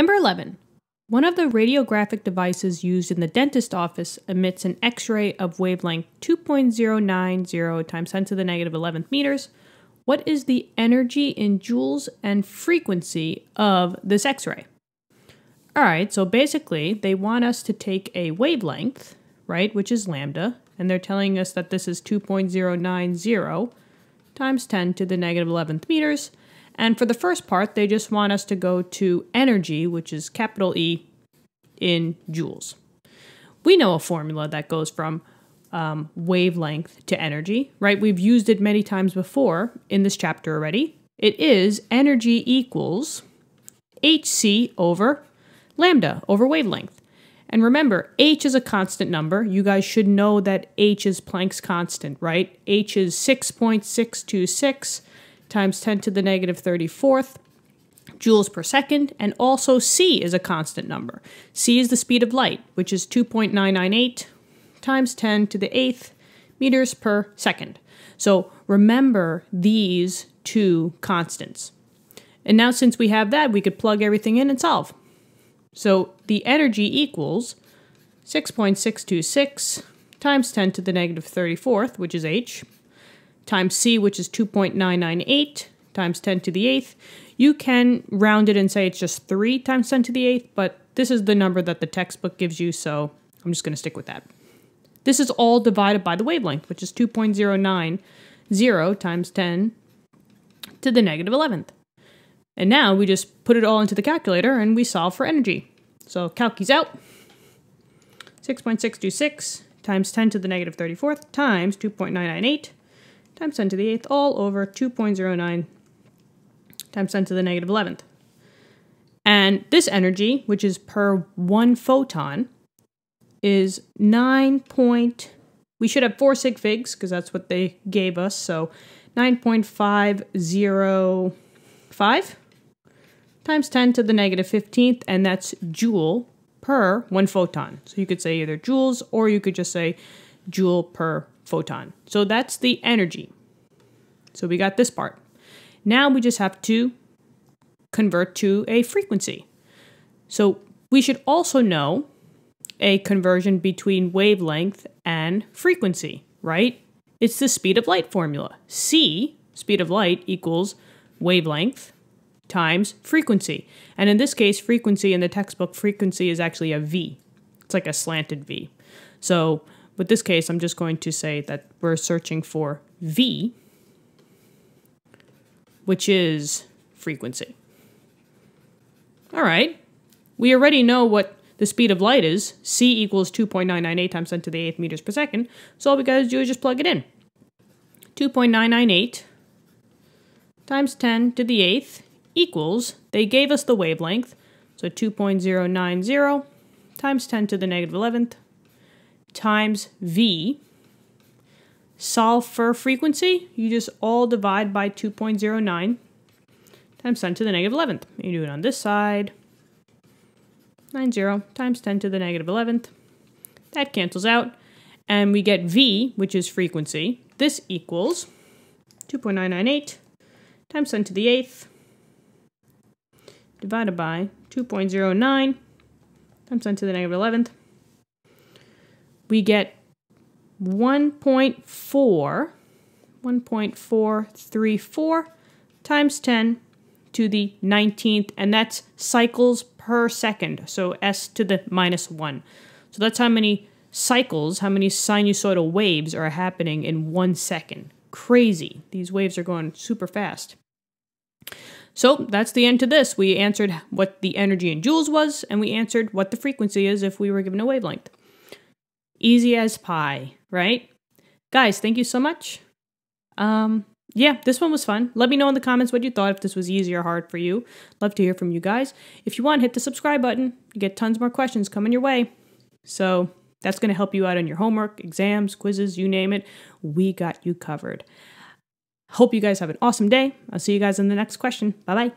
Number 11. One of the radiographic devices used in the dentist office emits an X-ray of wavelength 2.090 times 10 to the negative 11th meters. What is the energy in joules and frequency of this X-ray? All right, so basically they want us to take a wavelength, right, which is lambda, and they're telling us that this is 2.090 times 10 to the negative 11th meters. And for the first part, they just want us to go to energy, which is capital E, in joules. We know a formula that goes from wavelength to energy, right? We've used it many times before in this chapter already. It is energy equals hc over lambda over wavelength. And remember, h is a constant number. You guys should know that h is Planck's constant, right? H is 6.626 times 10 to the negative 34th joules per second. And also c is a constant number. C is the speed of light, which is 2.998 times 10 to the 8th meters per second. So remember these two constants. And now since we have that, we could plug everything in and solve. So the energy equals 6.626 times 10 to the negative 34th, which is h, times c, which is 2.998 times 10 to the 8th. You can round it and say it's just 3 times 10 to the 8th, but this is the number that the textbook gives you, so I'm just going to stick with that. This is all divided by the wavelength, which is 2.090 times 10 to the negative 11th. And now we just put it all into the calculator and we solve for energy. So calc is out. 6.626 times 10 to the negative 34th times 2.998 times 10 to the 8th all over 2.09 times 10 to the negative 11th. And this energy, which is per one photon, is 9 point, we should have 4 sig figs because that's what they gave us, so 9.505 times 10 to the negative 15th, and that's joule per one photon. So you could say either joules or you could just say joule per photon. So that's the energy. So we got this part. Now we just have to convert to a frequency. So we should also know a conversion between wavelength and frequency, right? It's the speed of light formula. C, speed of light, equals wavelength times frequency. And in this case, frequency in the textbook, frequency is actually a V. It's like a slanted V. So with this case, I'm just going to say that we're searching for V, which is frequency. All right. We already know what the speed of light is. C equals 2.998 times 10 to the 8th meters per second. So all we got to do is just plug it in. 2.998 times 10 to the 8th equals, they gave us the wavelength, so 2.090 times 10 to the negative 11th times V. Solve for frequency, you just all divide by 2.09 times 10 to the negative 11th. You do it on this side. 90 times 10 to the negative 11th. That cancels out. And we get V, which is frequency. This equals 2.998 times 10 to the 8th divided by 2.09 times 10 to the negative 11th. We get 1.434 times 10 to the 19th, and that's cycles per second, so s to the minus 1. So that's how many cycles, how many sinusoidal waves are happening in 1 second. Crazy. These waves are going super fast. So that's the end to this. We answered what the energy in joules was, and we answered what the frequency is if we were given a wavelength. Easy as pie, right? Guys, thank you so much. Yeah, this one was fun. Let me know in the comments what you thought, if this was easy or hard for you. Love to hear from you guys. If you want, hit the subscribe button. You get tons more questions coming your way. So that's going to help you out on your homework, exams, quizzes, you name it. We got you covered. Hope you guys have an awesome day. I'll see you guys in the next question. Bye-bye.